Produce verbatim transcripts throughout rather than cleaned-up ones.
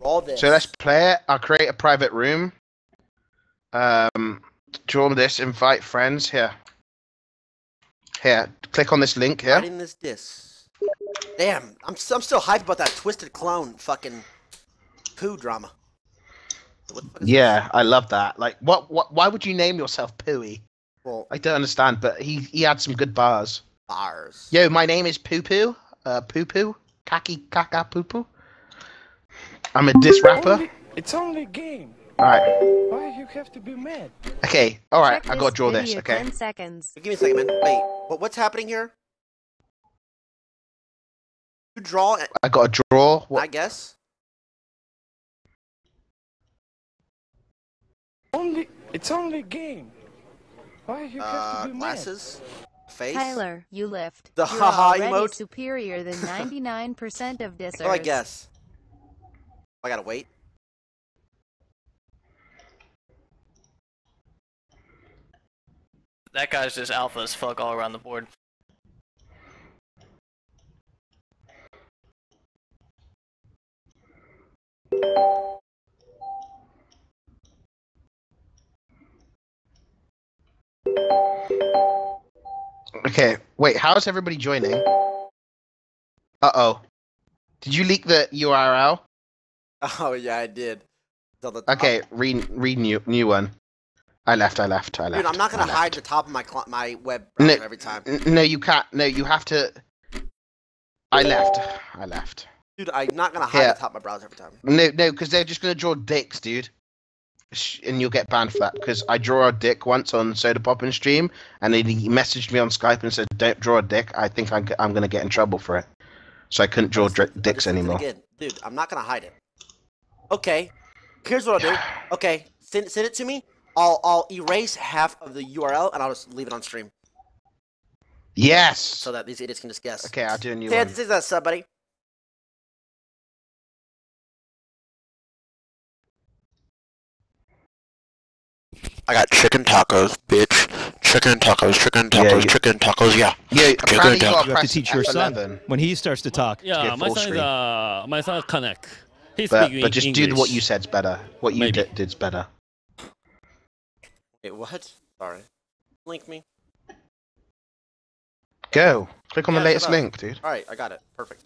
All this. So let's play it. I'll create a private room. Um, join this. Invite friends here. Here, click on this link here. Writing this disc. Damn, I'm I'm still hyped about that Twisted Clone fucking poo drama. Yeah, that? I love that. Like, what? What? Why would you name yourself Pooey? Well, I don't understand, but he he had some good bars. Bars. Yo, my name is Poo Poo. Uh, Poo Poo. Kaki Kaka Poo Poo. I'm a diss rapper. Only, it's only a game. Alright. Why you have to be mad? Okay, alright, I gotta draw this, okay? ten seconds. Give me a second, man. Wait, what, what's happening here? You draw... I gotta draw... What? I guess. Only... It's only a game. Why you uh, have to be glasses? Mad? Face. Tyler, you lift. The haha -ha emote? Superior than ninety-nine percent of dissers. Oh, I guess. I gotta wait. That guy's just alpha as fuck all around the board. Okay, wait, how is everybody joining? Uh-oh. Did you leak the U R L? Oh, yeah, I did. So the okay, read, read new, new one. I left, I left, I left. Dude, I'm not gonna hide the top of my my web browser no, every time. No, you can't. No, you have to... I left. I left. Dude, I'm not gonna hide yeah. the top of my browser every time. No, no, because they're just gonna draw dicks, dude. And you'll get banned for that, because I draw a dick once on Soda Poppin' stream, and he messaged me on Skype and said, don't draw a dick, I think I'm, I'm gonna get in trouble for it. So I couldn't draw just, dicks anymore. Dude, I'm not gonna hide it. Okay, here's what I'll do. Okay, send, send it to me. I'll I'll erase half of the U R L and I'll just leave it on stream. Yes. So that these idiots can just guess. Okay, I'll do a new one. Say that sub, buddy. I got chicken tacos, bitch. Chicken tacos, chicken tacos, yeah, yeah. chicken tacos. Yeah. Yeah. Chicken tacos. You have to teach your son when he starts to talk. Yeah, my son is uh, my son is connect. He's but, speaking but just English. Do what you said's better. What you did did's better. Wait, what? Sorry. Link me. Go. Click on yeah, the latest link, dude. Alright, I got it. Perfect.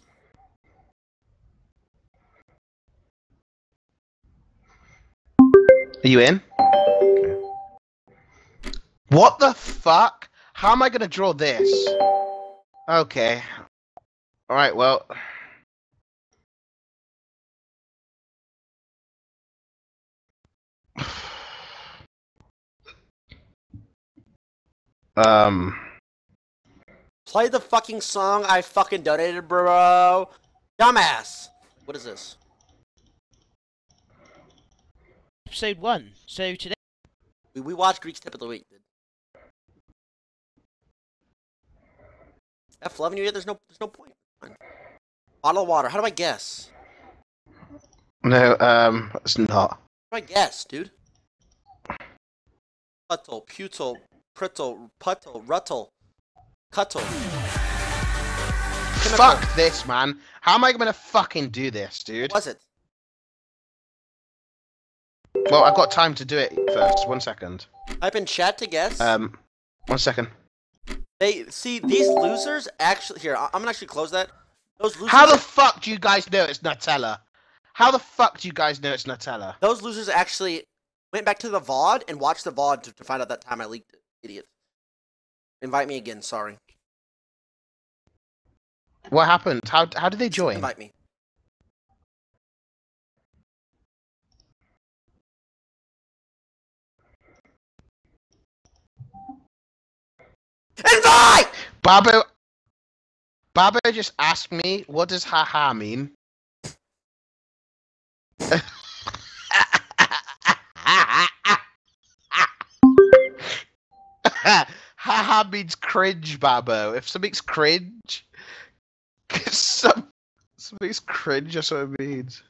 Are you in? Okay. What the fuck? How am I gonna draw this? Okay. Alright, well... Um. Play the fucking song I fucking donated, bro. Dumbass. What is this? Episode one. So today we we watched Greek Tip of the Week. Dude. F loving you yet? There's no there's no point. Bottle of water. How do I guess? No, um, it's not. How do I guess, dude? Putal, putal. Prittle, puttle, ruttle, cuttle. Fuck this, man. How am I gonna fucking do this, dude? What was it? Well, I've got time to do it first. One second. Type in chat to guess. Um, one second. They see these losers actually. Here, I'm gonna actually close that. Those losers. How the fuck do you guys know it's Nutella? How the fuck do you guys know it's Nutella? Those losers actually went back to the V O D and watched the V O D to, to find out that time I leaked it. Idiot. Invite me again, sorry. What happened? How how did they join? Invite me. Invite! Babo Babo just asked me, what does haha mean? Haha means cringe, Babo. If something's cringe, some, something's cringe, that's what it means.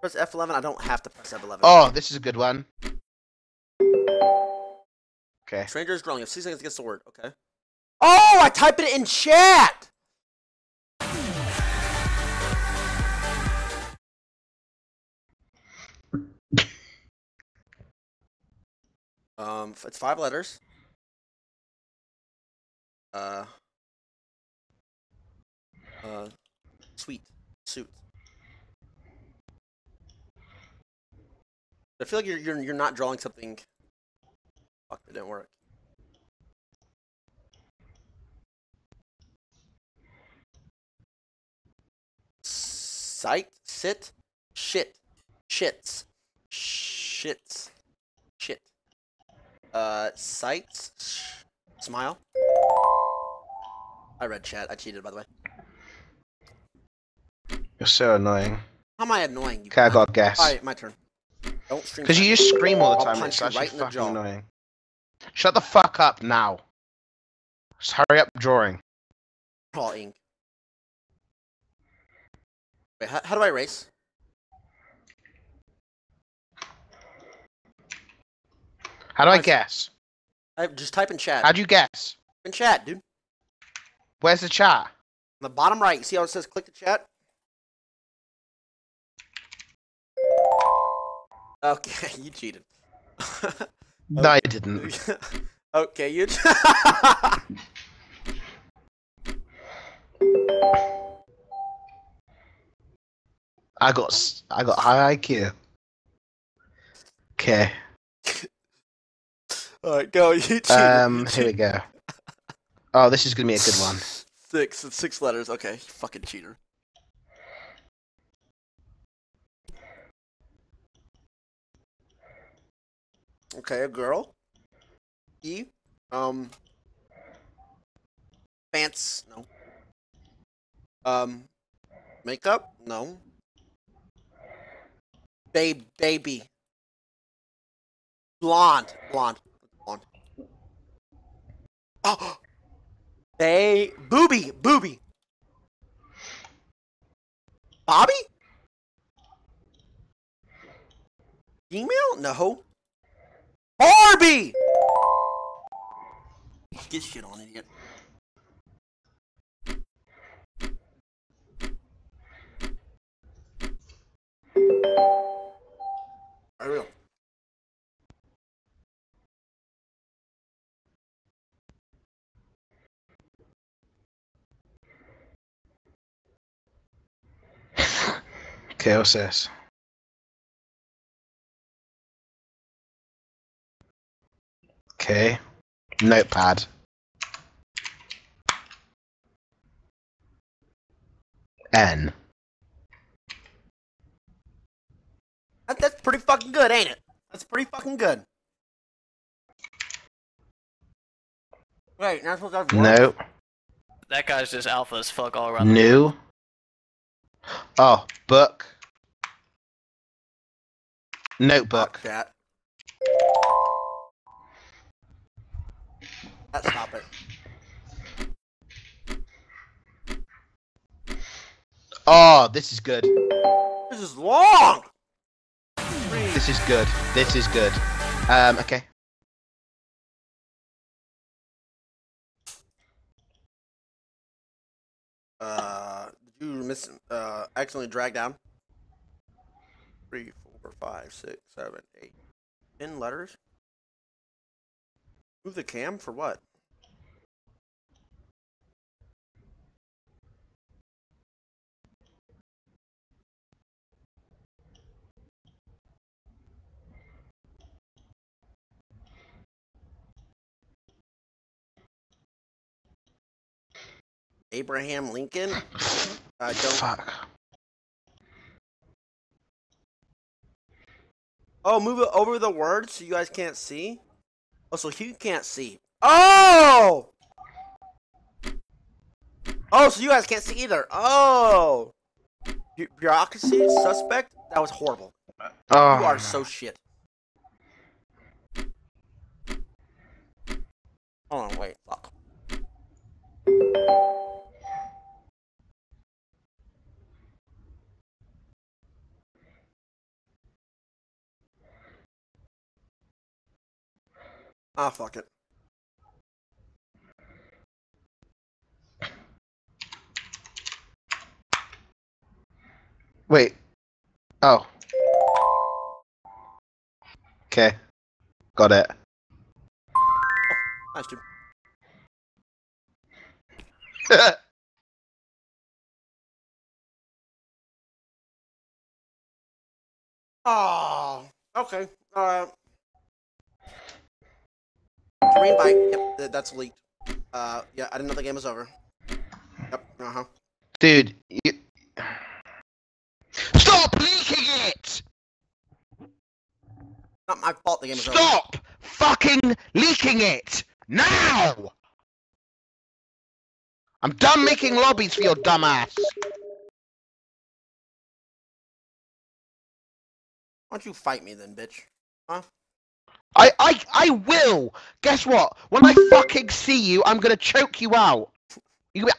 Press F eleven, I don't have to press F eleven. Oh, this is a good one. Okay. Stranger is growing. If six seconds against the word, okay. Oh, I typed it in chat! Um, it's five letters. Uh. Uh. Sweet. Suit. I feel like you're you're you're not drawing something. Fuck, it didn't work. Sight, sit, shit, shits, shits, shit. Uh, sights, sh smile. I read chat. I cheated, by the way. You're so annoying. How am I annoying you? Okay, I got gas. All right, my turn. Don't stream. Because you just scream all the time. It's actually right fucking annoying. Shut the fuck up now. Just hurry up drawing. All ink. Wait, how, how do I race? How do I, I guess? I just type in chat. How'd you guess? In chat, dude. Where's the chat? On the bottom right. You see how it says click the chat? Okay, you cheated. Okay. No, I didn't. Okay, you. I got I got high I Q. Okay. Alright, go, you cheated. Um, here we go. Oh, this is gonna be a good one. Six, it's six letters, okay, you fucking cheater. Okay, a girl. E. Um. Pants, no. Um. Makeup, no. Babe, baby. Blonde, blonde, blonde. Oh, they booby, booby. Bobby? Email? No. Barbie. Get shit on, idiot. I will. Okay, what's this? Okay. Notepad. N. That's pretty fucking good, ain't it? That's pretty fucking good. Wait, now I'm supposed to have one? No. That guy's just alpha as fuck all around. New. Oh, book. Notebook. Fuck that. Let's stop it. Oh, this is good. This is long! This is good. This is good. Um, okay. Uh, did you miss, uh, accidentally drag down? Three, four, five, six, seven, eight. Ten letters? Move the cam for what? Abraham Lincoln? I don't. Fuck. Oh, move it over the word so you guys can't see? Oh, so you can't see. Oh! Oh, so you guys can't see either. Oh! Bu bureaucracy, suspect? That was horrible. Oh. You are so shit. Hold on, wait. Fuck. Ah, fuck it. Wait. Oh. Okay. Got it. That's too. Oh, okay. All right. Green bite. Yep, that's leaked. Uh, yeah, I didn't know the game was over. Yep. Uh huh. Dude, you... stop leaking it. Not my fault. The game is over. Stop fucking leaking it now. I'm done making lobbies for your dumb ass. Why don't you fight me then, bitch? Huh? I I I will. Guess what? When I fucking see you, I'm gonna choke you out. You be...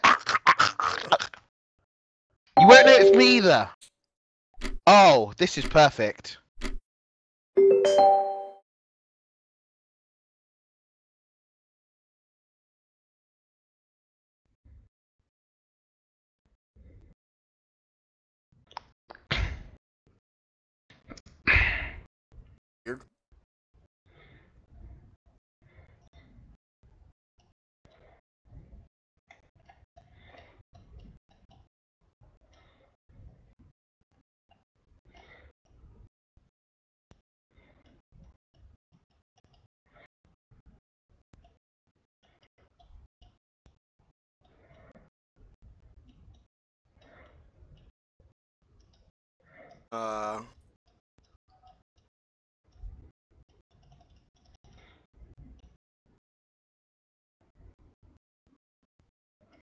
you won't notice me either. Oh, this is perfect. Uh...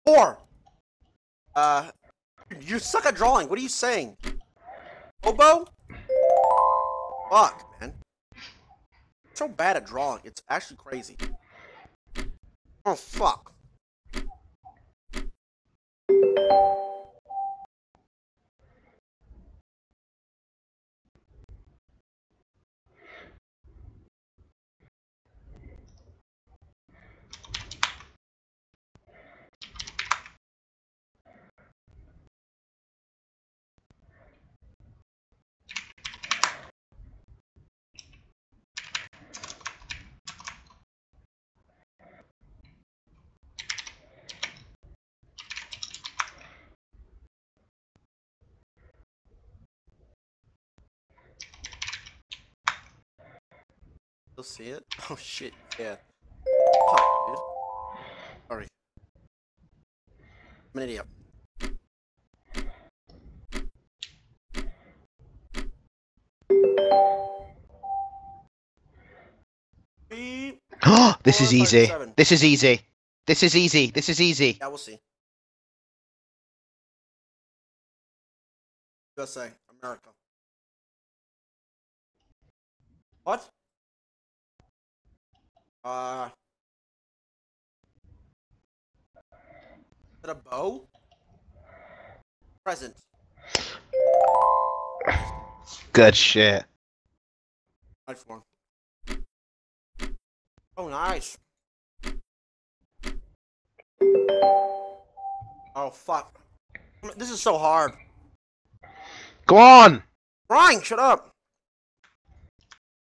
Four! Uh... You suck at drawing, what are you saying? Oboe? Fuck, man. You're so bad at drawing, it's actually crazy. Oh, fuck. You'll see it? Oh shit, yeah. Oh, dude. Sorry. I'm an idiot. This is easy. This is easy. This is easy. This is easy. Yeah, we'll see. U S A, America. What? Uh, is that a bow? Present. Good shit. Nice one. Oh, nice. Oh, fuck. This is so hard. Go on! Brian, shut up!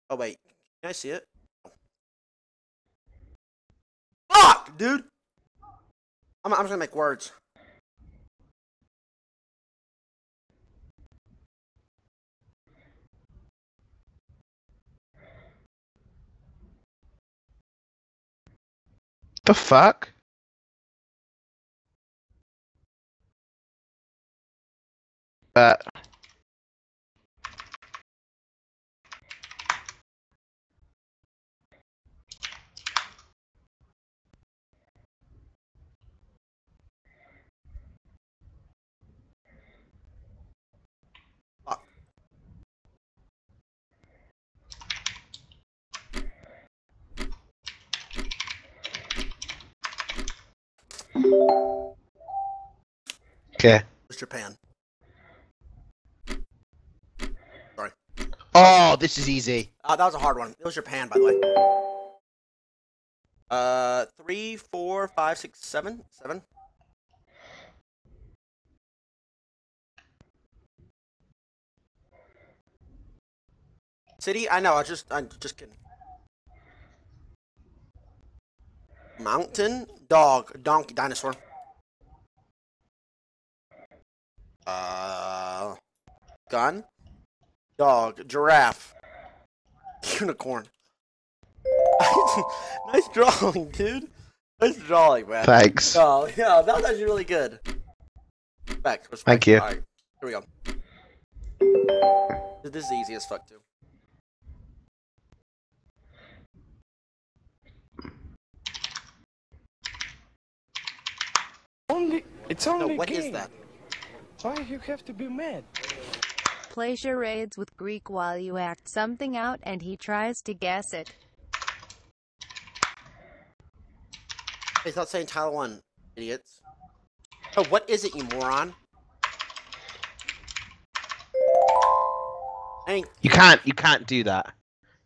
Oh, wait. Can I see it? Fuck, dude! I'm, I'm just gonna make words. The fuck? But... Uh. Okay. It's Japan. Sorry. Oh, this is easy. Uh, that was a hard one. It was Japan, by the way. Uh, three, four, five, six, seven, seven. City? I know. I just. I'm just kidding. Mountain dog donkey dinosaur. Uh, gun, dog, giraffe, unicorn. Nice drawing, dude. Nice drawing, man. Thanks. Oh, yeah, that was actually really good. Back. Thank you. All right, here we go. This is easy as fuck, too. Only, it's only no, what game. Is that? Why you have to be mad? Play charades with Greek while you act something out and he tries to guess it. It's not saying Tyler one, idiots. Oh, what is it, you moron? I you can't, you can't do that.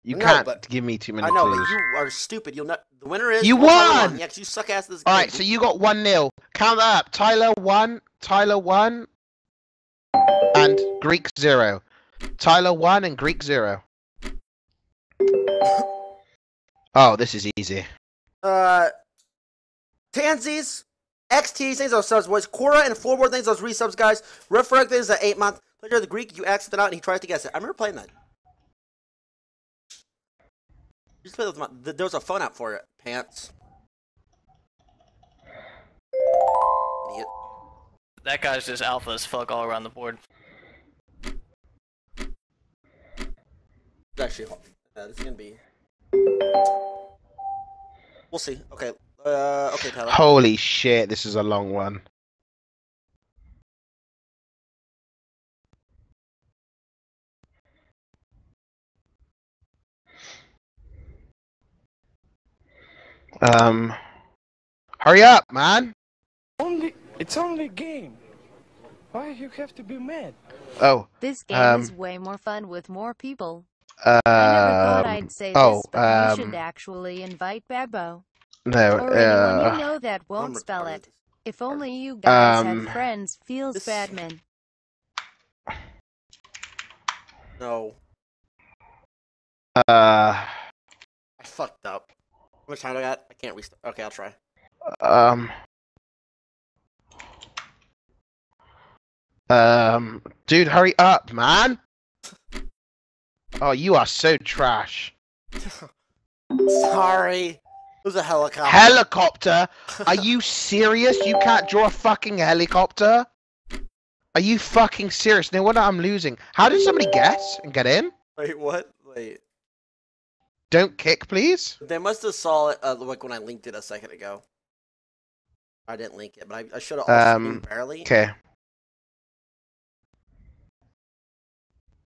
You know, can't but, give me too many clues. I know, clues. But you are stupid. You'll not. The winner is. You won. Yeah, 'cause you suck ass this game. All right, so you got one nil. Count up. Tyler one. Tyler one. And Greek zero. Tyler one and Greek zero. Oh, this is easy. Uh. Tansies, X T, things those subs, boys. Quora and Floorboard, things those resubs, guys. Refract is an eight month. Player of the Greek, you asked it out and he tries to guess it. I remember playing that. You just play with my, there was a phone app for it. Pants. Idiot. That guy's just alpha as fuck all around the board. Actually, yeah, this is gonna be. We'll see. Okay. Uh, okay, Tyler. Holy shit, this is a long one. Um, hurry up, man. Only, it's only a game. Why you have to be mad? Oh, this game um, is way more fun with more people. Uh, I never thought I'd say oh, this, but um, you should actually invite Babbo. No, or uh, anyone you know that won't spell it. If only you guys um, had friends. Feels this... badman. No. Uh. I fucked up. How much time do I got? I can't restart. Okay, I'll try. Um. Um. Dude, hurry up, man! Oh, you are so trash. Sorry. It was a helicopter. Helicopter? Are you serious? You can't draw a fucking helicopter? Are you fucking serious? No wonder I'm losing. How did somebody guess and get in? Wait, what? Wait. Don't kick, please. They must have saw it uh, like when I linked it a second ago. I didn't link it, but I, I should have also um, barely. Okay.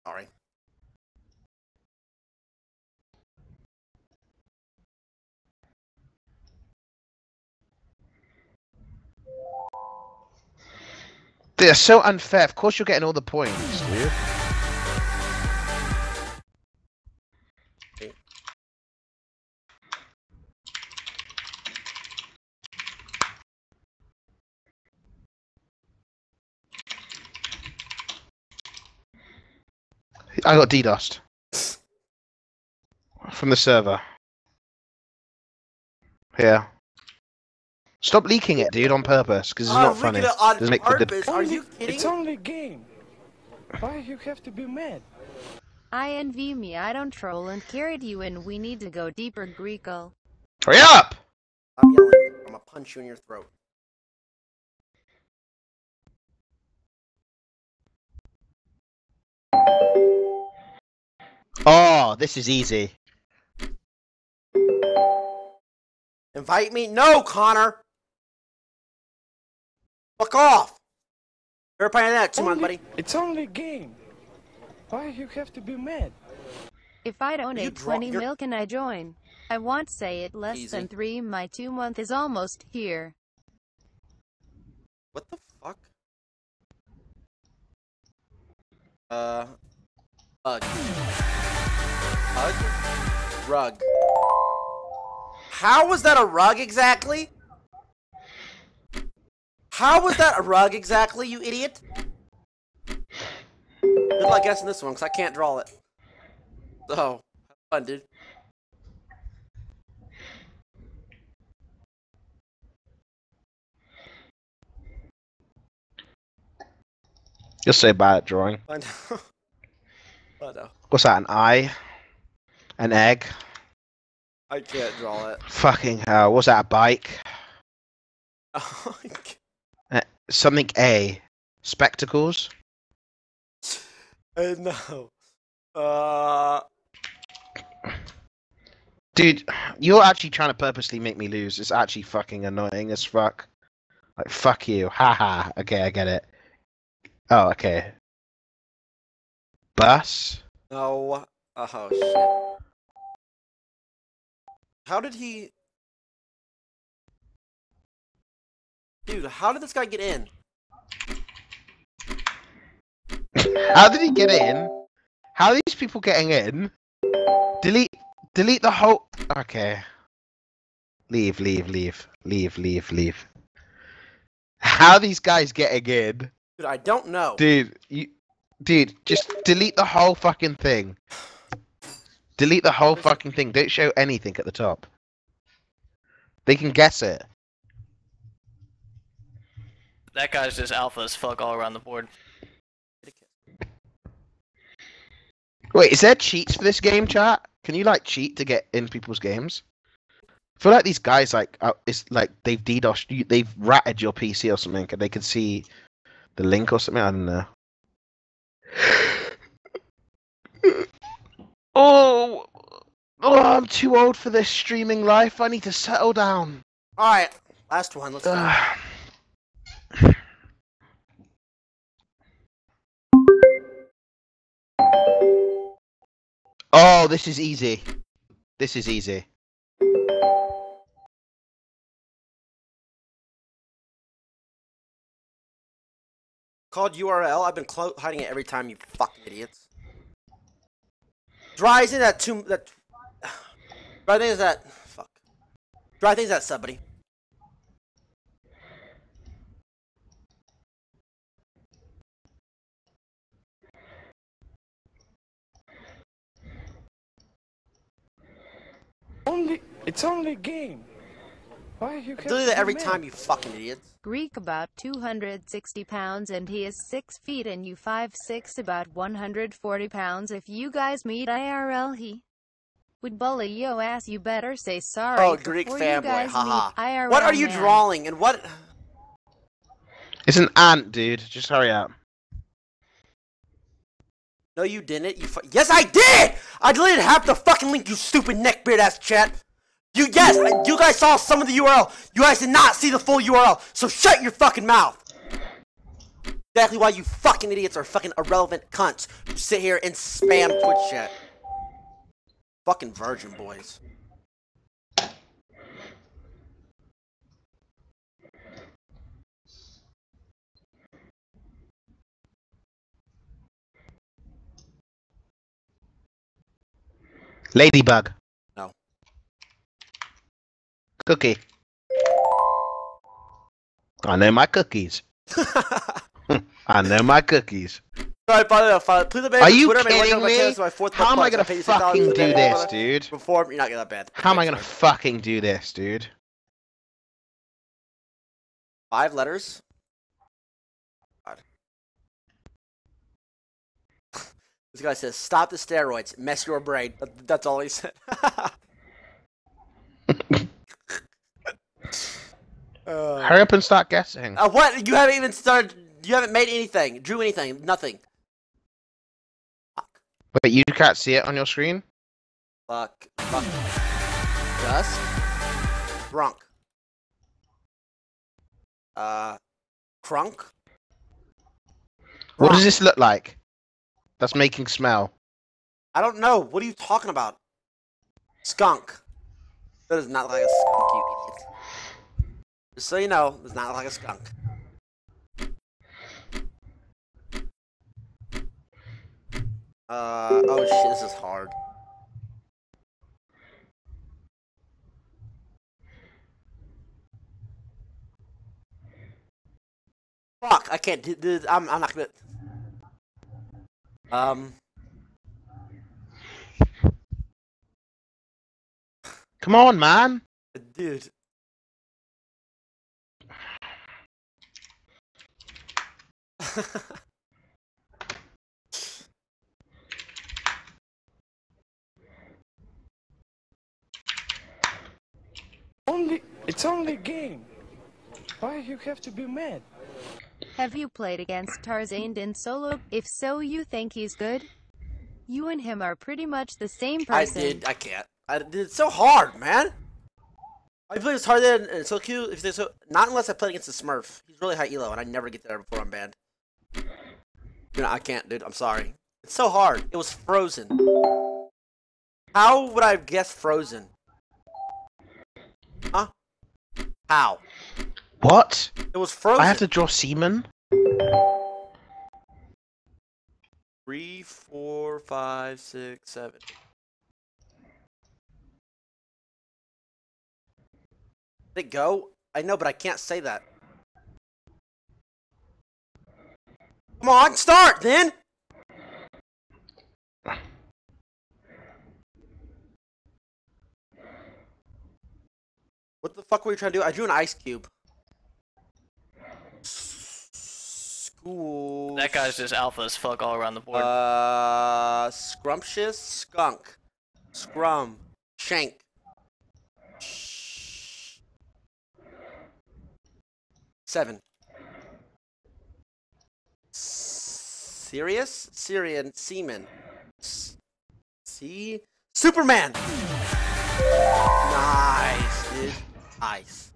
Sorry. They're so unfair. Of course, you're getting all the points, dude. I got DDoSed from the server. Yeah. Stop leaking it, dude, on purpose, because it's uh, not funny. It on Doesn't purpose? Make Are you kidding? It's only a game. Why you have to be mad? I envy me. I don't troll and carried you, and we need to go deeper, Greeko. Hurry up! I'm yelling. I'm gonna punch you in your throat. Oh, this is easy. Invite me? No, Connor! Fuck off! You're playing that too much, buddy. It's only a game. Why you have to be mad? If I donate twenty mil, can I join? I won't say it less Easy. than three. My two month is almost here. What the fuck? Uh. Hug. Hug. Rug. How was that a rug exactly? How was that a rug exactly, you idiot? Good luck guessing this one, because I can't draw it. So, have fun, dude. You're so bad at drawing. I know. I know. What's that, an eye? An egg? I can't draw it. Fucking hell, what's that, a bike? Oh, uh, something A. Spectacles? Uh, no. Uh... Dude, you're actually trying to purposely make me lose. It's actually fucking annoying as fuck. Like, fuck you. Haha. Okay, I get it. Oh, okay. Bus? No. Oh, shit. How did he... Dude, how did this guy get in? How did he get in? How are these people getting in? Delete... Delete the whole... Okay. Leave, leave, leave. Leave, leave, leave. How are these guys getting in? Dude, I don't know. Dude, you... Dude, just delete the whole fucking thing. Delete the whole fucking thing. Don't show anything at the top. They can guess it. That guy's just alpha as fuck all around the board. Wait, is there cheats for this game, chat? Can you, like, cheat to get in people's games? I feel like these guys, like, are, it's like they've DDoSed you, they've ratted your P C or something, and they can see the link or something. I don't know. Oh, oh, I'm too old for this streaming life. I need to settle down. All right, last one. Let's uh, go. Oh, this is easy. This is easy. Called U R L. I've been clo hiding it every time. You fucking idiots. Dry isn't that too that Dry thing is that fuck. Dry thing is that somebody. Only it's only a game. Why you can't do that every time, you fucking idiots. Greek about two hundred sixty pounds and he is six feet and you five six, about one hundred forty pounds. If you guys meet I R L, he would bully yo ass. You better say sorry. Oh, Greek fanboy, haha. -ha. What are you man. drawing and what? It's an ant, dude. Just hurry up. No, you didn't. You fu yes, I did. I deleted half the fucking link. You stupid neckbeard ass chat. You yes, you guys saw some of the U R L. You guys did not see the full U R L. So shut your fucking mouth. Exactly why you fucking idiots are fucking irrelevant cunts who sit here and spam Twitch chat. Fucking virgin boys. Ladybug. Cookie. I know my cookies. I know my cookies. Sorry, father, father. Please Are you Twitter kidding me? My fourth How am I gonna fucking do this, before, dude? Before you're not gonna bad. How am I gonna fucking do this, dude? Five letters. God. This guy says, "Stop the steroids. Mess your brain." That's all he said. Uh, Hurry up and start guessing. Uh, what? You haven't even started. You haven't made anything. Drew anything. Nothing. Fuck. Wait, you can't see it on your screen? Fuck. Fuck. Dust. Brunk. Uh. Crunk. What Brunk. does this look like? That's making smell. I don't know. What are you talking about? Skunk. That is not like a skunk, you idiot. Just so you know, it's not like a skunk. Uh, oh shit, this is hard. Fuck, I can't do this. I'm, I'm not gonna. Um. Come on, man. Dude. It's only a game. Why you have to be mad? Have you played against Tarzan in solo? If so, you think he's good? You and him are pretty much the same person. I did. I can't. I did. It's so hard, man. I play this Tarzan and it's so cute. If so, not unless I play against the Smurf. He's really high elo, and I never get there before I'm banned. You know, I can't, dude. I'm sorry. It's so hard. It was Frozen. How would I have guessed Frozen? Huh? How? What? It was Frozen. I have to draw semen? Three, four, five, six, seven. Did it go? I know, but I can't say that. Come on, start then! What the fuck were you trying to do? I drew an ice cube. School. That guy's just alpha as fuck all around the board. Uh, scrumptious skunk, scrum, shank. Shh. Seven. Serious, Syrian, semen. See, Superman. Nice, dude. Nice.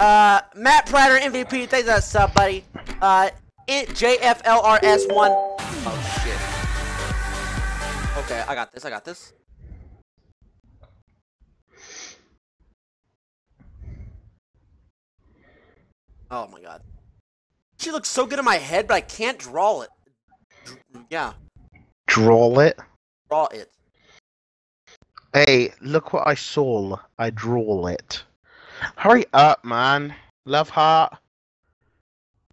Uh, Matt Prater, M V P, thanks for that sub, buddy. Uh, it J F L R S one. Oh, shit. Okay, I got this, I got this. Oh, my God. She looks so good in my head, but I can't draw it. Dr yeah. Draw it? Draw it. Hey, look what I saw. I draw it. Hurry up, man. Love heart.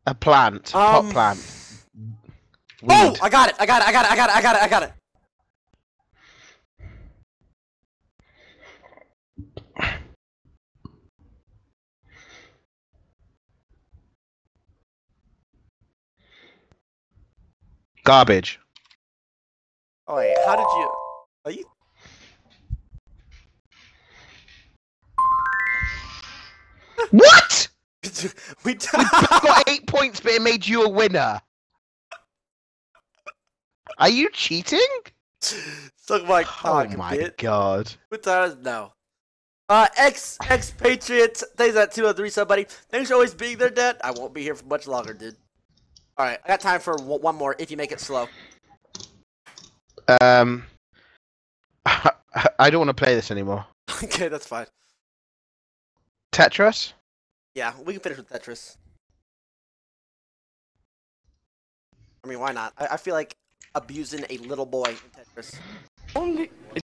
A plant. Um, Pot plant. Weed. Oh, I got it. I got it. I got it. I got it. I got it. I got it. Garbage. Oh, wait. How did you... Are you... What? We, we got eight points, but it made you a winner. Are you cheating? Suck my cock, oh my bit. God. What time? No. Uh, ex expatriates. Thanks at two oh three, somebody. Thanks for always being there, Dad. I won't be here for much longer, dude. All right, I got time for one more. If you make it slow. Um, I, I don't want to play this anymore. Okay, that's fine. Tetris? Yeah, we can finish with Tetris. I mean, why not? I, I feel like abusing a little boy in Tetris. Only